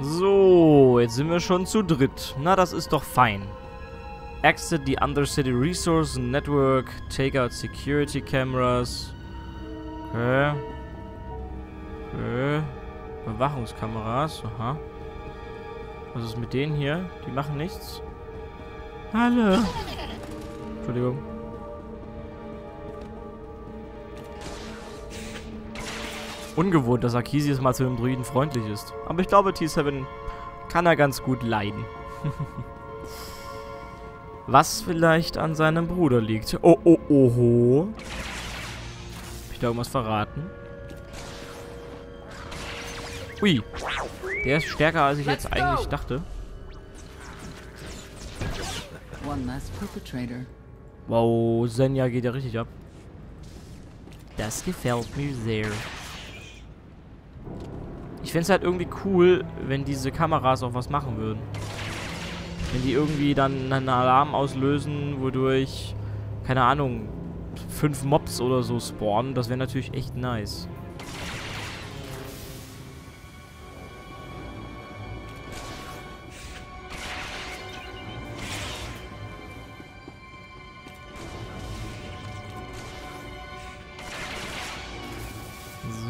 So, jetzt sind wir schon zu dritt. Na, das ist doch fein. Exit the Undercity Resource Network. Take out Security Cameras. Okay. Okay. Bewachungskameras. Aha. Was ist mit denen hier? Die machen nichts. Hallo. Entschuldigung. Ungewohnt, dass Arkisius mal zu einem Druiden freundlich ist. Aber ich glaube, T7 kann er ganz gut leiden. Was vielleicht an seinem Bruder liegt. Oh, oh, oho. Hab ich da irgendwas verraten? Ui. Der ist stärker, als ich jetzt eigentlich dachte. Wow, Senya geht ja richtig ab. Das gefällt mir sehr. Ich fände es halt irgendwie cool, wenn diese Kameras auch was machen würden. Wenn die irgendwie dann einen Alarm auslösen, wodurch, keine Ahnung, 5 Mobs oder so spawnen. Das wäre natürlich echt nice.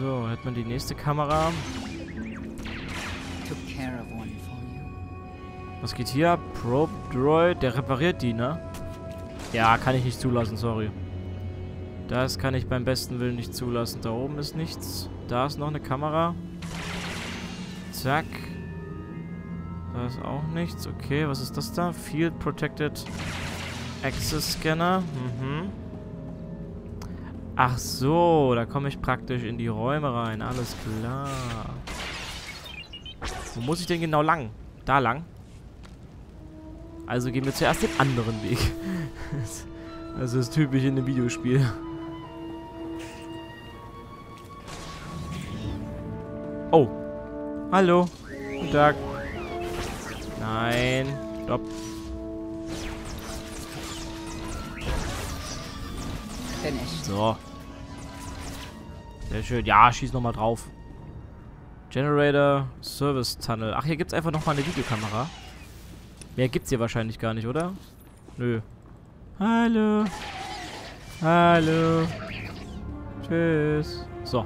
So, hat man die nächste Kamera. Was geht hier? Probe Droid, der repariert die, ne? Ja, kann ich nicht zulassen, sorry. Das kann ich beim besten Willen nicht zulassen. Da oben ist nichts. Da ist noch eine Kamera. Zack. Da ist auch nichts. Okay, was ist das da? Field Protected Access Scanner. Mhm. Ach so, da komme ich praktisch in die Räume rein. Alles klar. Wo muss ich denn genau lang? Da lang? Also gehen wir zuerst den anderen Weg. Das ist typisch in einem Videospiel. Oh. Hallo. Guten Tag. Nein. Stopp. So. Sehr schön. Ja, schieß nochmal drauf. Generator, Service Tunnel. Ach, hier gibt es einfach nochmal eine Videokamera. Mehr gibt's hier wahrscheinlich gar nicht, oder? Nö. Hallo. Hallo. Tschüss. So.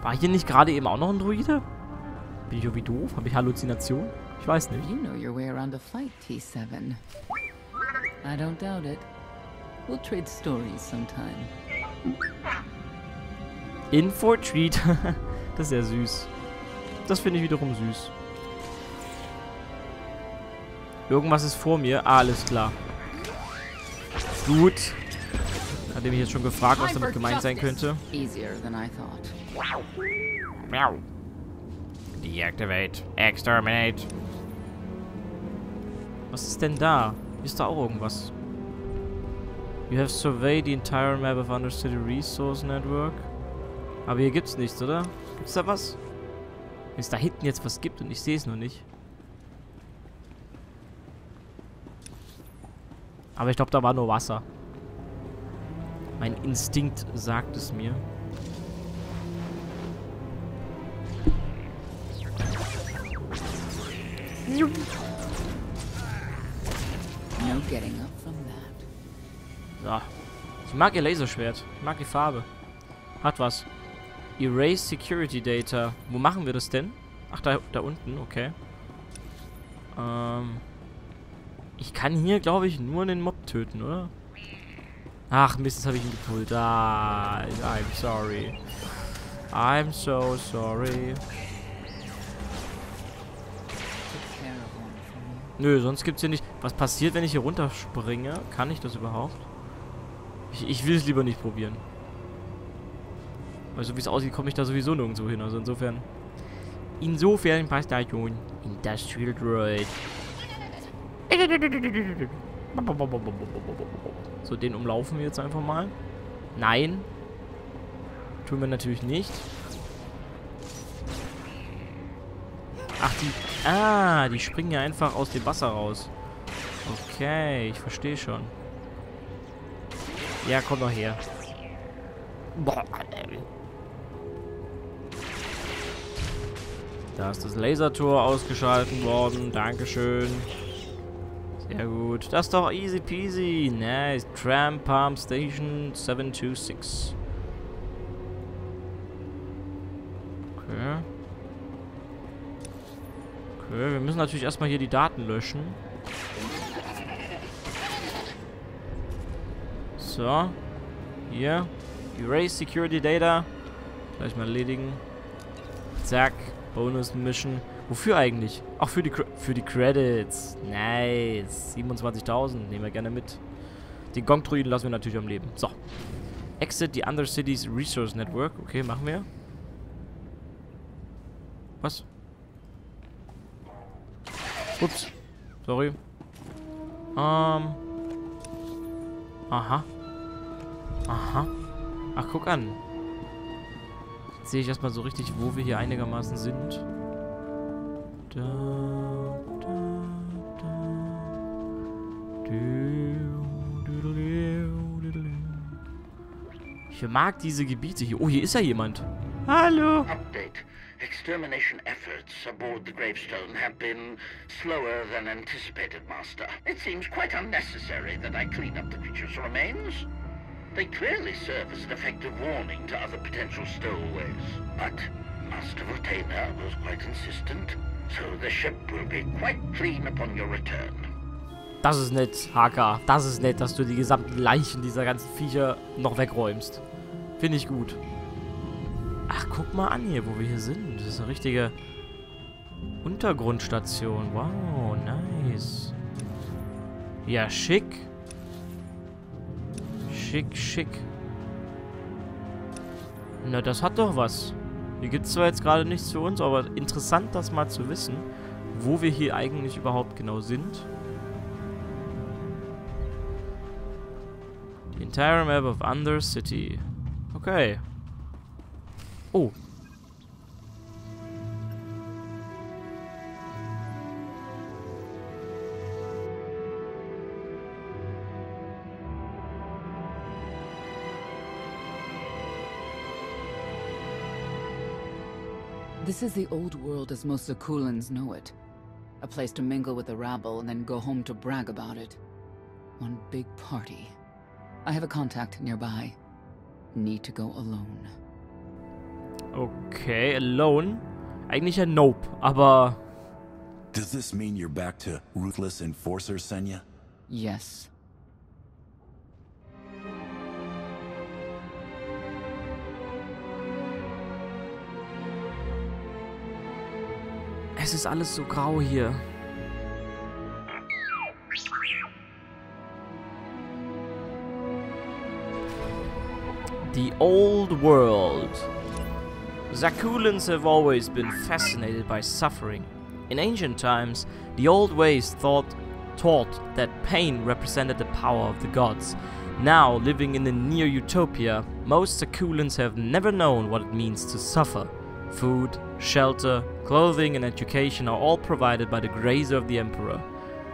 War hier nicht gerade eben auch noch ein Druide? Bin ich irgendwie doof? Habe ich Halluzination? Ich weiß nicht. You know your way around the fight, T7. I don't doubt it. We'll trade stories sometime. Info-Treat. Das ist ja süß. Das finde ich wiederum süß. Irgendwas ist vor mir. Ah, alles klar. Gut. Nachdem ich jetzt schon gefragt, was damit gemeint sein könnte. Deactivate. Exterminate. Was ist denn da? Ist da auch irgendwas? You have surveyed the entire map of Undercity Resource Network. Aber hier gibt's nichts, oder? Gibt's da was? Wenn es da hinten jetzt was gibt und ich sehe es noch nicht. Aber ich glaube, da war nur Wasser. Mein Instinkt sagt es mir. No getting up from that. So. Ich mag ihr Laserschwert. Ich mag die Farbe. Hat was. Erase Security Data. Wo machen wir das denn? Ach, da unten. Okay. Ich kann hier, glaube ich, nur einen Mob töten, oder? Ach, Mist, das habe ich ihn gepult. Ah, I'm sorry. I'm so sorry. Nö, sonst gibt's hier nicht... Was passiert, wenn ich hier runterspringe? Kann ich das überhaupt? Ich will es lieber nicht probieren. Weil so wie es aussieht, komme ich da sowieso nirgendwo hin. Also insofern... Insofern passt da schon. Industrial Droid. So, den umlaufen wir jetzt einfach mal. Nein. Tun wir natürlich nicht. Ach, die... Ah, die springen ja einfach aus dem Wasser raus. Okay, ich verstehe schon. Ja, komm doch her. Boah, da ist das Lasertor ausgeschalten worden. Dankeschön. Sehr gut. Das ist doch easy peasy. Nice. Tram Palm Station 726. Okay. Okay, wir müssen natürlich erstmal hier die Daten löschen. So. Hier. Erase Security Data. Gleich mal erledigen. Zack. Bonus Mission. Wofür eigentlich? Ach, für die Credits. Nice. 27.000. Nehmen wir gerne mit. Den Gong-Truiden lassen wir natürlich am Leben. So. Exit die Undercities Resource Network. Okay, machen wir. Was? Ups. Sorry. Aha. Aha. Ach, guck an. Jetzt sehe ich erstmal so richtig, wo wir hier einigermaßen sind. Da, da, da. Ich mag diese Gebiete hier. Oh, hier ist ja jemand. Hallo. Update. Extermination efforts aboard the Gravestone have been slower than anticipated, Master. It seems quite unnecessary that I clean up the creature's remains. They clearly serve as an effective warning to other potential stowaways. But Master Voltainer was quite insistent, so the ship will be quite clean upon your return. Das ist nett, HK. Das ist nett, dass du die gesamten Leichen dieser ganzen Viecher noch wegräumst. Finde ich gut. Ach, guck mal an hier, wo wir hier sind. Das ist eine richtige Untergrundstation. Wow, nice. Ja, schick. Schick, schick. Na, das hat doch was. Hier gibt es zwar jetzt gerade nichts für uns, aber interessant, das mal zu wissen, wo wir hier eigentlich überhaupt genau sind. The entire map of Undercity. Okay. Oh. This is the old world as most Zakuulans know it. A place to mingle with the rabble and then go home to brag about it. One big party. I have a contact nearby. Need to go alone. Okay, alone. Eigentlich ja nope, aber... Does this mean you're back to ruthless enforcer, Senya? Yes. Es ist alles so grau hier. The old world. Zakuulans have always been fascinated by suffering. In ancient times, the old ways taught that pain represented the power of the gods. Now, living in the near utopia, most Zakuulans have never known what it means to suffer. Food, shelter, clothing and education are all provided by the grace of the Emperor.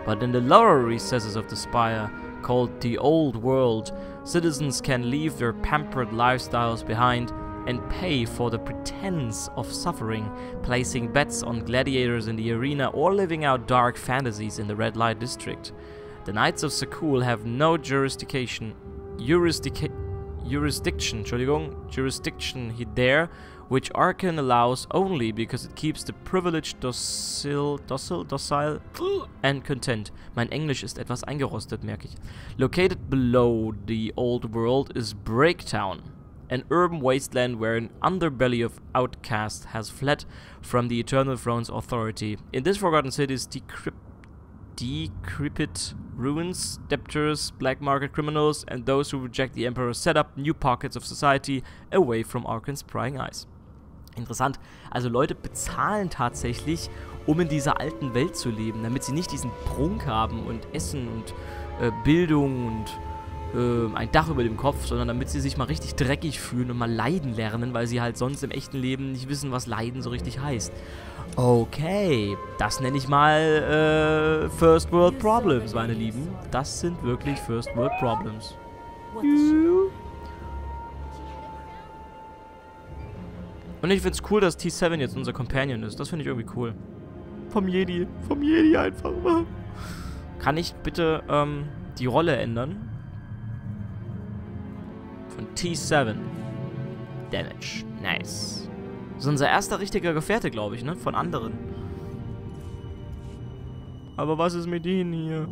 But in the lower recesses of the Spire, called the Old World, citizens can leave their pampered lifestyles behind and pay for the pretense of suffering, placing bets on gladiators in the arena or living out dark fantasies in the Red Light District. The Knights of Zakuul have no jurisdiction there, which Arkhann allows only because it keeps the privileged docile and content. Mein Englisch ist etwas eingerostet, merke ich. Located below the old world is Breaktown, an urban wasteland where an underbelly of outcasts has fled from the Eternal Throne's authority. In this forgotten city's decrypted ruins, debtors, black market criminals, and those who reject the Emperor set up new pockets of society away from Arkans' prying eyes. Interessant. Also Leute bezahlen tatsächlich, um in dieser alten Welt zu leben, damit sie nicht diesen Prunk haben und Essen und Bildung und ein Dach über dem Kopf, sondern damit sie sich mal richtig dreckig fühlen und mal leiden lernen, weil sie halt sonst im echten Leben nicht wissen, was Leiden so richtig heißt. Okay, das nenne ich mal First World Problems, meine Lieben. Das sind wirklich First World Problems. Und ich find's cool, dass T7 jetzt unser Companion ist. Das finde ich irgendwie cool. Vom Jedi einfach mal. Kann ich bitte die Rolle ändern? Von T7. Damage. Nice. Das ist unser erster richtiger Gefährte, glaube ich, ne? Von anderen. Aber was ist mit denen hier?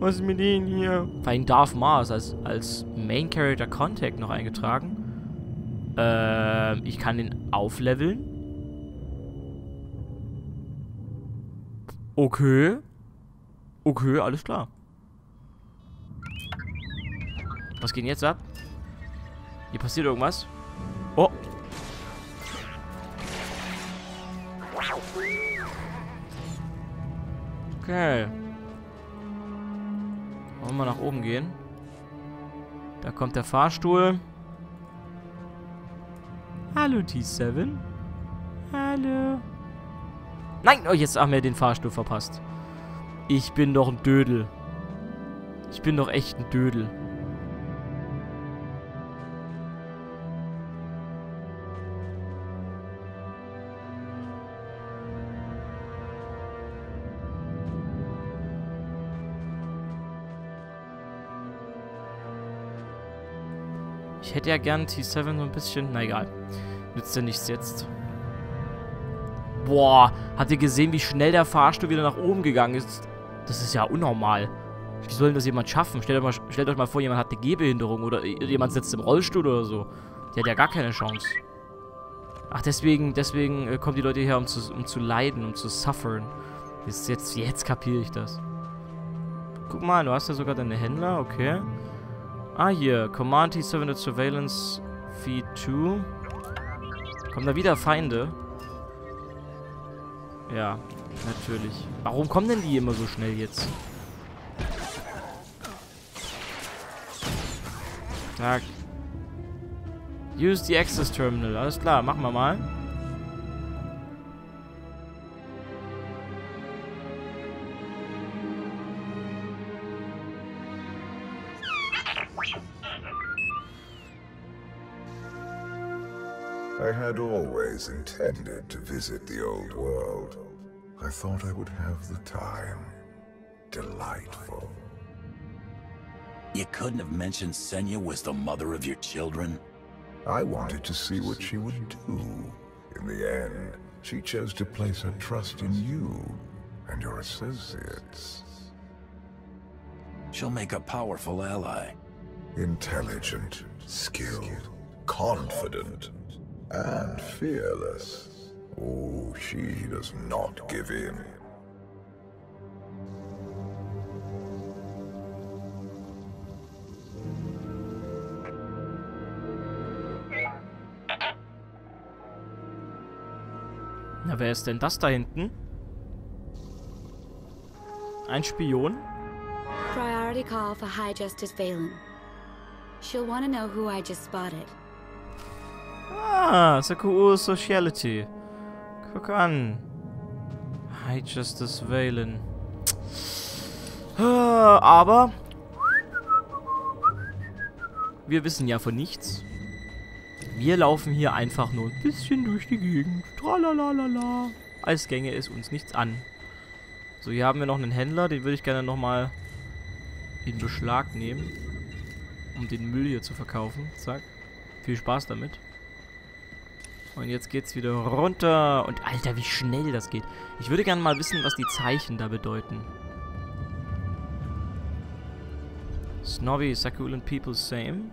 Was ist mit denen hier? Vor allem Darth Mars als Main Character Contact noch eingetragen. Ich kann den aufleveln. Okay. Okay, alles klar. Was geht denn jetzt ab? Hier passiert irgendwas. Oh. Okay. Wollen wir mal nach oben gehen? Da kommt der Fahrstuhl. Hallo T7. Hallo. Nein, oh, jetzt haben wir den Fahrstuhl verpasst. Ich bin doch ein Dödel. Ich bin doch echt ein Dödel. Ich hätte ja gern T7 so ein bisschen... Na egal. Nützt ja nichts jetzt. Boah. Habt ihr gesehen, wie schnell der Fahrstuhl wieder nach oben gegangen ist? Das ist ja unnormal. Wie soll denn das jemand schaffen? Stellt euch mal vor, jemand hat eine Gehbehinderung oder jemand sitzt im Rollstuhl oder so. Der hat ja gar keine Chance. Ach, deswegen kommen die Leute hierher, um zu leiden, um zu suffern. Jetzt kapiere ich das. Guck mal, du hast ja sogar deine Händler, okay. Ah, hier. Command T7 Surveillance Feed 2. Kommen da wieder Feinde? Ja, natürlich. Warum kommen denn die immer so schnell jetzt? Zack. Use the Access Terminal. Alles klar, machen wir mal. I had always intended to visit the old world. I thought I would have the time. Delightful. You couldn't have mentioned Senya was the mother of your children? I wanted to see what she would do. In the end, she chose to place her trust in you and your associates. She'll make a powerful ally. Intelligent, skilled, confident. And fearless. Oh, she does not give in. Na, wer ist denn das da hinten? Ein Spion? Priority call for High Justice Vaylin. She'll want to know who I just spotted. Ah, Zakuul Sociality. Guck an. High Justice Vaylin. Aber wir wissen ja von nichts. Wir laufen hier einfach nur ein bisschen durch die Gegend. Tralalala. Als gänge es uns nichts an. So, hier haben wir noch einen Händler. Den würde ich gerne nochmal in Beschlag nehmen. Um den Müll hier zu verkaufen. Zack. Viel Spaß damit. Und jetzt geht's wieder runter. Und Alter, wie schnell das geht. Ich würde gerne mal wissen, was die Zeichen da bedeuten. Snobby, Zakuulan people same.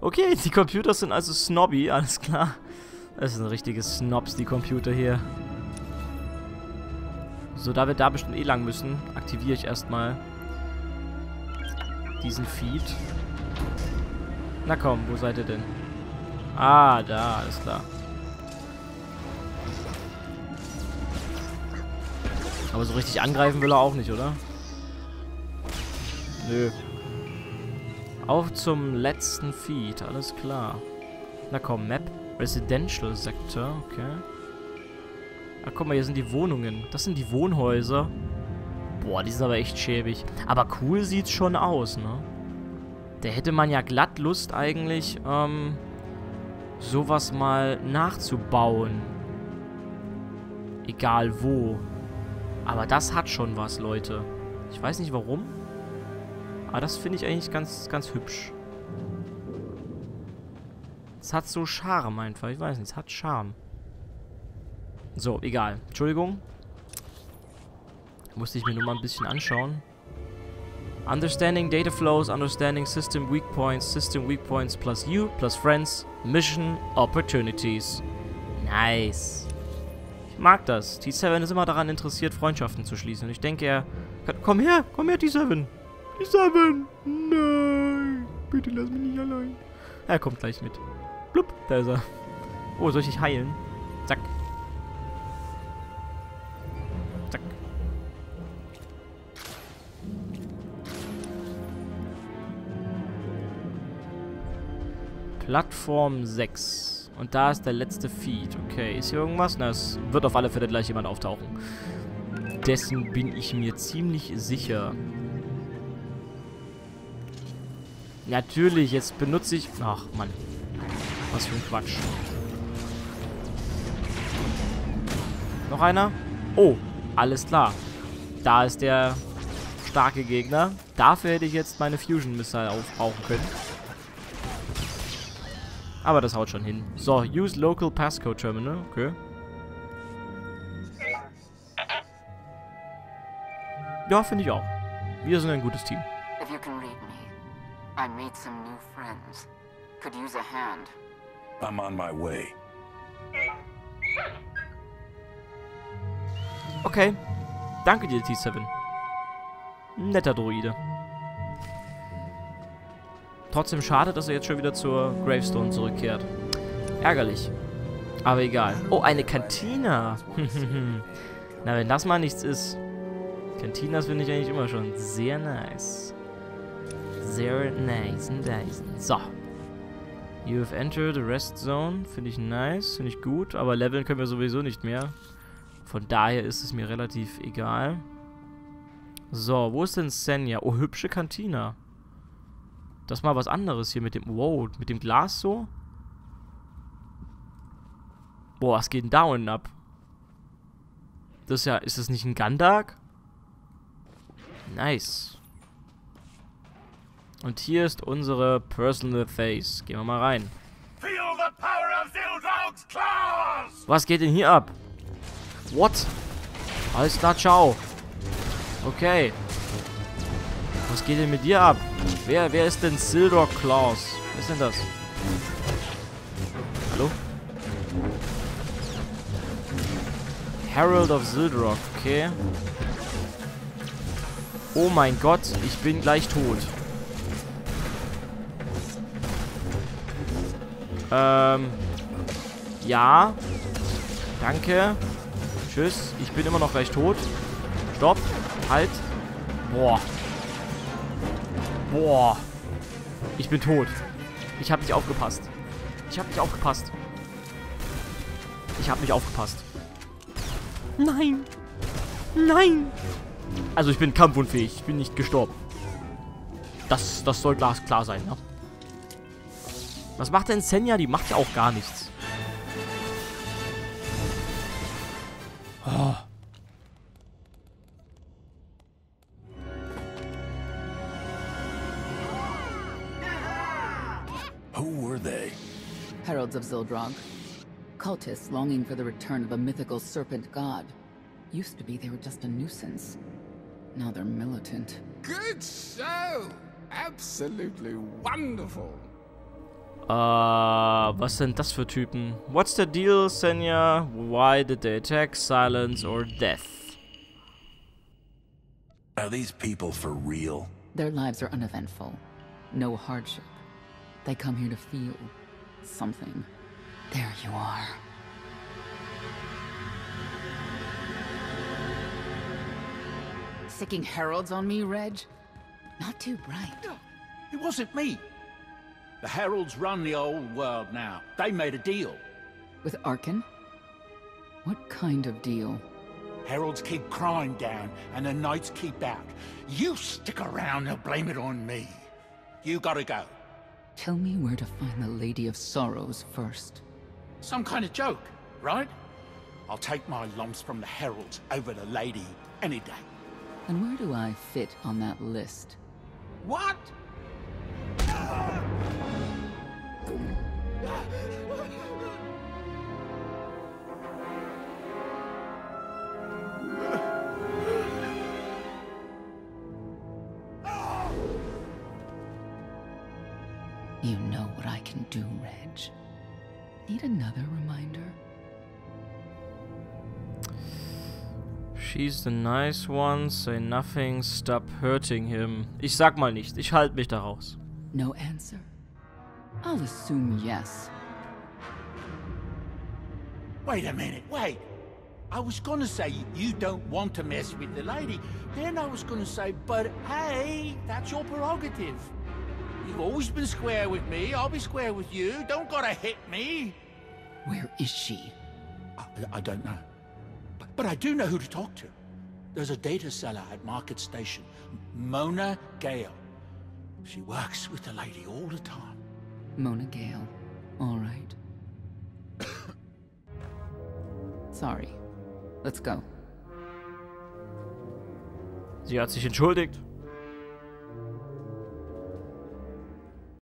Okay, die Computer sind also snobby, alles klar. Das sind richtige Snobs, die Computer hier. So, da wir da bestimmt eh lang müssen, aktiviere ich erstmal diesen Feed. Na komm, wo seid ihr denn? Ah, da, alles klar. Aber so richtig angreifen will er auch nicht, oder? Nö. Auf zum letzten Feed, alles klar. Na komm, Map. Residential Sector, okay. Ach, guck mal, hier sind die Wohnungen. Das sind die Wohnhäuser. Boah, die sind aber echt schäbig. Aber cool sieht's schon aus, ne? Da hätte man ja glatt Lust eigentlich, sowas mal nachzubauen. Egal wo. Aber das hat schon was, Leute. Ich weiß nicht warum. Aber das finde ich eigentlich ganz hübsch. Es hat so Charme einfach. Ich weiß nicht, es hat Charme. So, egal. Entschuldigung. Musste ich mir nur mal ein bisschen anschauen. Understanding data flows, understanding system weak points plus you, plus friends, mission, opportunities. Nice. Ich mag das. T7 ist immer daran interessiert, Freundschaften zu schließen. Und ich denke, er... komm her, T7. T7. Nein. Bitte lass mich nicht allein. Er kommt gleich mit. Blub, da ist er. Oh, soll ich dich heilen? Zack. Zack. Platform 6. Und da ist der letzte Feed. Okay, ist hier irgendwas? Na, es wird auf alle Fälle gleich jemand auftauchen. Dessen bin ich mir ziemlich sicher. Natürlich, jetzt benutze ich... Ach, Mann. Was für ein Quatsch. Noch einer? Oh, alles klar. Da ist der starke Gegner. Dafür hätte ich jetzt meine Fusion-Missile aufbrauchen können. Aber das haut schon hin. So, use local passcode terminal. Okay. Ja, finde ich auch. Wir sind ein gutes Team. If you can read me, I made some new friends. Could use a hand. I'm on my way. Okay. Danke dir, T7. Netter Droide. Trotzdem schade, dass er jetzt schon wieder zur Gravestone zurückkehrt. Ärgerlich. Aber egal. Oh, eine Kantine. Na, wenn das mal nichts ist. Kantinas finde ich eigentlich immer schon sehr nice. Sehr nice. So. You have entered the rest zone. Finde ich nice, finde ich gut. Aber leveln können wir sowieso nicht mehr. Von daher ist es mir relativ egal. So, wo ist denn Senya? Oh, hübsche Kantine. Das ist mal was anderes hier mit dem... Wow, mit dem Glas so. Boah, was geht denn da unten ab? Das ist ja... Ist das nicht ein Gundark? Nice. Und hier ist unsere Personal Face. Gehen wir mal rein. Was geht denn hier ab? What? Alles klar, ciao. Okay. Was geht denn mit dir ab? Wer ist denn Zildrog Klaus? Wer ist denn das? Hallo? Herald of Zildrog, okay. Oh mein Gott, ich bin gleich tot. Ja. Danke. Tschüss. Ich bin immer noch gleich tot. Stopp. Halt. Boah. Boah. Ich bin tot. Ich hab nicht aufgepasst. Ich hab nicht aufgepasst. Ich hab nicht aufgepasst. Nein. Nein. Also ich bin kampfunfähig. Ich bin nicht gestorben. Das soll glasklar sein, ne? Was macht denn Senya? Die macht ja auch gar nichts. Oh. Who were they? Heralds of Zildrog. Cultists longing for the return of a mythical serpent god. Used to be they were just a nuisance. Now they're militant. Good show! Absolutely wonderful! Was sind das für Typen? What's the deal, Senya? Why did they attack? Silence or death? Are these people for real? Their lives are uneventful. No hardship. They come here to feel something. There you are. Sicking heralds on me, Reg? Not too bright. No, it wasn't me. The Heralds run the old world now. They made a deal. With Arcann? What kind of deal? Heralds keep crime down, and the Knights keep out. You stick around, they'll blame it on me. You gotta go. Tell me where to find the Lady of Sorrows first. Some kind of joke, right? I'll take my lumps from the Herald over the Lady any day. And where do I fit on that list? What? You know what I can do, Reg. Need another reminder? She's the nice one, say nothing, stop hurting him. Ich sag mal nichts, ich halte mich da raus. No answer? I'll assume yes. Wait a minute, wait. I was gonna say you don't want to mess with the lady. Then I was gonna say, but hey, that's your prerogative. You've always been square with me, I'll be square with you. Don't gotta hit me. Where is she? I don't know. But I do know who to talk to. There's a data seller at Market Station, Mona Gale. She works with the lady all the time. Mona Gale. All right. Sorry. Let's go. Sie hat sich entschuldigt.